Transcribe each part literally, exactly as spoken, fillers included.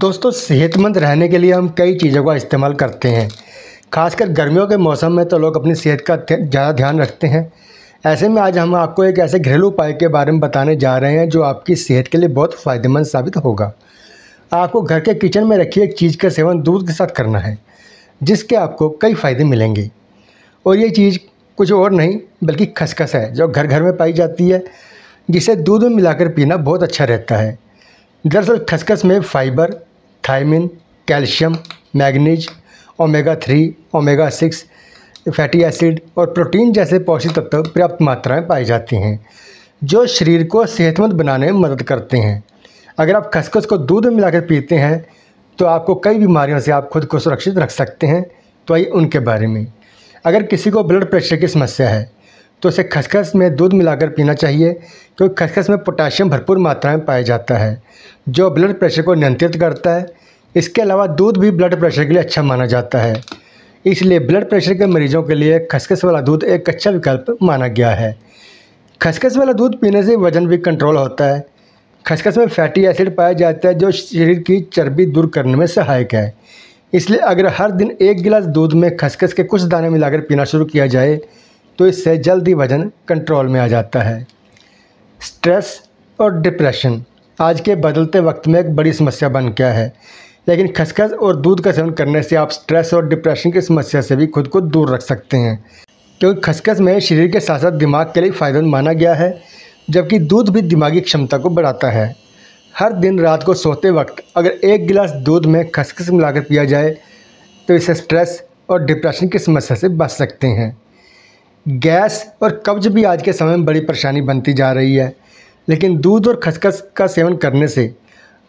दोस्तों सेहतमंद रहने के लिए हम कई चीज़ों का इस्तेमाल करते हैं, खासकर गर्मियों के मौसम में तो लोग अपनी सेहत का ज़्यादा ध्यान रखते हैं। ऐसे में आज हम आपको एक ऐसे घरेलू उपाय के बारे में बताने जा रहे हैं जो आपकी सेहत के लिए बहुत फ़ायदेमंद साबित होगा। आपको घर के किचन में रखी एक चीज़ का सेवन दूध के साथ करना है, जिसके आपको कई फ़ायदे मिलेंगे। और ये चीज़ कुछ और नहीं बल्कि खसखस है, जो घर घर में पाई जाती है, जिसे दूध में मिलाकर पीना बहुत अच्छा रहता है। दरअसल खसखस में fibre, thiamine, calcium, manganese, omega three, omega six, fatty acid और प्रोटीन जैसे पोषक तत्व पर्याप्त मात्रा में पाई जाती हैं, जो शरीर को सेहतमंद बनाने में मदद करते हैं। अगर आप खसखस को दूध में मिलाकर पीते हैं तो आपको कई बीमारियों से आप खुद को सुरक्षित रख सकते हैं। तो आइए उनके बारे में। अगर किसी को ब्लड प्रेशर की समस्या है तो उसे खसखस में दूध मिलाकर पीना चाहिए, क्योंकि खसखस में पोटेशियम भरपूर मात्रा में पाया जाता है, जो ब्लड प्रेशर को नियंत्रित करता है। इसके अलावा दूध भी ब्लड प्रेशर के लिए अच्छा माना जाता है, इसलिए ब्लड प्रेशर के मरीजों के लिए खसखस वाला दूध एक अच्छा विकल्प माना गया है। खसखस वाला दूध पीने से वजन भी कंट्रोल होता है। खसखस में फैटी एसिड पाया जाता है, जो शरीर की चर्बी दूर करने में सहायक है। इसलिए अगर हर दिन एक गिलास दूध में खसखस के कुछ दाने मिलाकर पीना शुरू किया जाए तो इससे जल्दी वजन कंट्रोल में आ जाता है। स्ट्रेस और डिप्रेशन आज के बदलते वक्त में एक बड़ी समस्या बन गया है, लेकिन खसखस और दूध का सेवन करने से आप स्ट्रेस और डिप्रेशन की समस्या से भी खुद को दूर रख सकते हैं, क्योंकि खसखस में शरीर के साथ साथ दिमाग के लिए फ़ायदेमंद माना गया है, जबकि दूध भी दिमागी क्षमता को बढ़ाता है। हर दिन रात को सोते वक्त अगर एक गिलास दूध में खसखस मिलाकर पिया जाए तो इससे स्ट्रेस और डिप्रेशन की समस्या से बच सकते हैं। गैस और कब्ज भी आज के समय में बड़ी परेशानी बनती जा रही है, लेकिन दूध और खसखस का सेवन करने से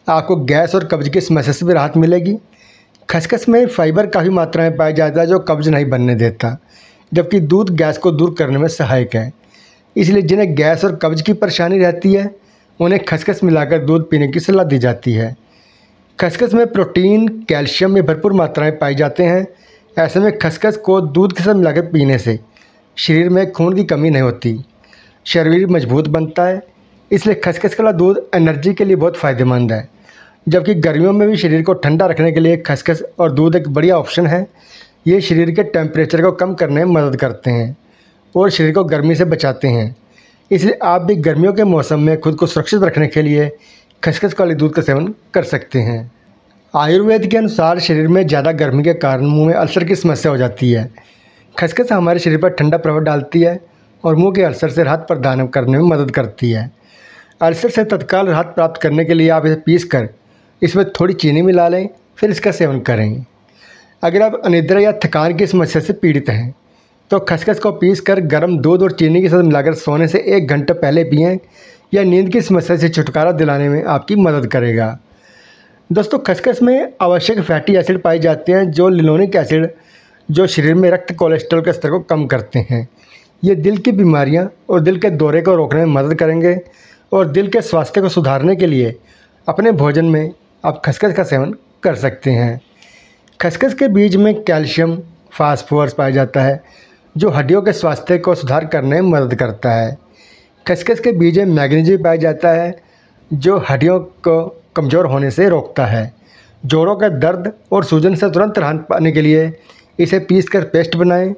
आपको गैस और कब्ज की समस्या से भी राहत मिलेगी। खसखस में फाइबर काफ़ी मात्रा में पाया जाता है, जो कब्ज नहीं बनने देता, जबकि दूध गैस को दूर करने में सहायक है। इसलिए जिन्हें गैस और कब्ज की परेशानी रहती है उन्हें खसखस मिलाकर दूध पीने की सलाह दी जाती है। खसखस में प्रोटीन, कैल्शियम में भरपूर मात्रा में पाए जाते हैं। ऐसे में खसखस को दूध के साथ मिलाकर पीने से शरीर में खून की कमी नहीं होती, शरीर मजबूत बनता है। इसलिए खसखस वाला दूध एनर्जी के लिए बहुत फ़ायदेमंद है, जबकि गर्मियों में भी शरीर को ठंडा रखने के लिए खसखस और दूध एक बढ़िया ऑप्शन है। ये शरीर के टेम्परेचर को कम करने में मदद करते हैं और शरीर को गर्मी से बचाते हैं। इसलिए आप भी गर्मियों के मौसम में खुद को सुरक्षित रखने के लिए खसखस वाले दूध का सेवन कर सकते हैं। आयुर्वेद के अनुसार शरीर में ज़्यादा गर्मी के कारण मुँह में अल्सर की समस्या हो जाती है। खसखस हमारे शरीर पर ठंडा प्रभाव डालती है और मुंह के अल्सर से राहत प्रदान करने में मदद करती है। अल्सर से तत्काल राहत प्राप्त करने के लिए आप इसे पीस कर इसमें थोड़ी चीनी मिला लें, फिर इसका सेवन करें। अगर आप अनिद्रा या थकान की समस्या से पीड़ित हैं तो खसखस को पीसकर गर्म दूध और चीनी के साथ मिलाकर सोने से एक घंटे पहले पिएं। यह नींद की समस्या से छुटकारा दिलाने में आपकी मदद करेगा। दोस्तों खसखस में आवश्यक फैटी एसिड पाए जाते हैं, जो लिनोलिक एसिड जो शरीर में रक्त कोलेस्ट्रॉल के स्तर को कम करते हैं। ये दिल की बीमारियां और दिल के दौरे को रोकने में मदद करेंगे और दिल के स्वास्थ्य को सुधारने के लिए अपने भोजन में आप खसखस का सेवन कर सकते हैं। खसखस के बीज में कैल्शियम, फास्फोरस पाया जाता है, जो हड्डियों के स्वास्थ्य को सुधार करने में मदद करता है। खसखस के बीज में मैग्नीज पाया जाता है, जो हड्डियों को कमज़ोर होने से रोकता है। जोड़ों का दर्द और सूजन से तुरंत राहत पाने के लिए इसे पीसकर पेस्ट बनाएं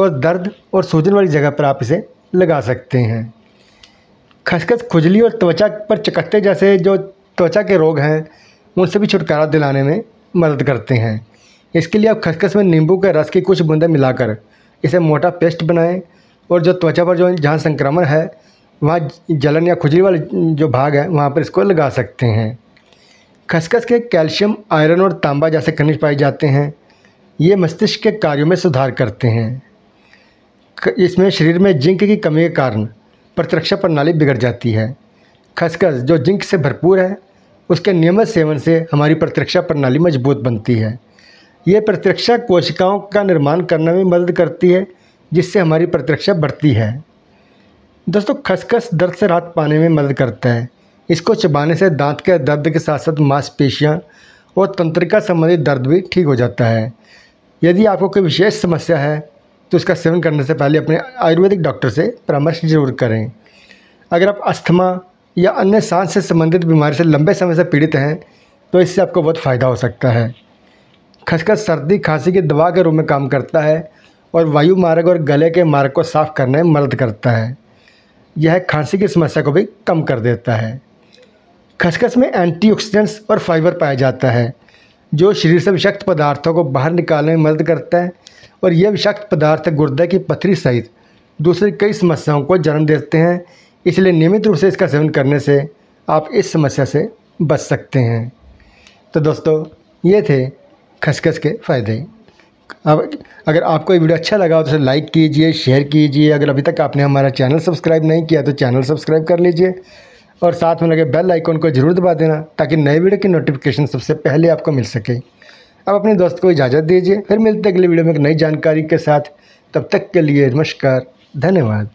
और दर्द और सूजन वाली जगह पर आप इसे लगा सकते हैं। खसखस खुजली और त्वचा पर चकत्ते जैसे जो त्वचा के रोग हैं उनसे भी छुटकारा दिलाने में मदद करते हैं। इसके लिए आप खसखस में नींबू के रस की कुछ बूंदें मिलाकर इसे मोटा पेस्ट बनाएं और जो त्वचा पर जो जहाँ संक्रमण है वहाँ जलन या खुजली वाले जो भाग है वहाँ पर इसको लगा सकते हैं। खसखस के कैल्शियम, आयरन और तांबा जैसे खनिज पाए जाते हैं। ये मस्तिष्क के कार्यों में सुधार करते हैं। इसमें शरीर में जिंक की कमी के कारण प्रतिरक्षा प्रणाली बिगड़ जाती है। खसखस जो जिंक से भरपूर है उसके नियमित सेवन से हमारी प्रतिरक्षा प्रणाली मजबूत बनती है। ये प्रतिरक्षा कोशिकाओं का निर्माण करने में मदद करती है, जिससे हमारी प्रतिरक्षा बढ़ती है। दोस्तों खसखस दर्द से राहत पाने में मदद करता है। इसको चबाने से दांत के दर्द के साथ साथ मांसपेशियाँ और तंत्रिका संबंधी दर्द भी ठीक हो जाता है। यदि आपको कोई विशेष समस्या है तो इसका सेवन करने से पहले अपने आयुर्वेदिक डॉक्टर से परामर्श जरूर करें। अगर आप अस्थमा या अन्य सांस से संबंधित बीमारी से लंबे समय से पीड़ित हैं तो इससे आपको बहुत फ़ायदा हो सकता है। खसखस सर्दी खांसी की दवा के रूप में काम करता है और वायु मार्ग और गले के मार्ग को साफ़ करने में मदद करता है। यह खांसी की समस्या को भी कम कर देता है। खसखस में एंटीऑक्सीडेंट्स और फाइबर पाया जाता है जो शरीर से विषाक्त पदार्थों को बाहर निकालने में मदद करता है, और यह विषाक्त पदार्थ गुर्दे की पथरी सहित दूसरी कई समस्याओं को जन्म देते हैं। इसलिए नियमित रूप से इसका सेवन करने से आप इस समस्या से बच सकते हैं। तो दोस्तों, ये थे खसखस के फ़ायदे। अब अगर आपको ये वीडियो अच्छा लगा हो तो लाइक कीजिए, शेयर कीजिए। अगर अभी तक आपने हमारा चैनल सब्सक्राइब नहीं किया तो चैनल सब्सक्राइब कर लीजिए और साथ में लगे बेल आइकॉन को ज़रूर दबा देना ताकि नए वीडियो की नोटिफिकेशन सबसे पहले आपको मिल सके। अब अपने दोस्त को इजाज़त दीजिए, फिर मिलते हैं अगले वीडियो में एक नई जानकारी के साथ। तब तक के लिए नमस्कार, धन्यवाद।